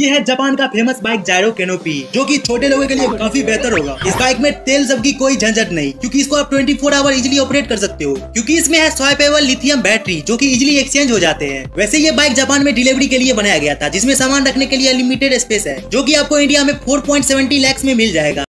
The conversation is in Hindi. ये है जापान का फेमस बाइक जायरो कैनोपी, जो कि छोटे लोगों के लिए काफी बेहतर होगा। इस बाइक में तेल सब की कोई झंझट नहीं, क्योंकि इसको आप 24 आवर इजिली ऑपरेट कर सकते हो, क्योंकि इसमें है स्वाइपेबल लिथियम बैटरी जो कि इजिली एक्सचेंज हो जाते हैं। वैसे ये बाइक जापान में डिलीवरी के लिए बनाया गया था, जिसमें सामान रखने के लिए लिमिटेड स्पेस है, जो कि आपको इंडिया में 4.70 लाख में मिल जाएगा।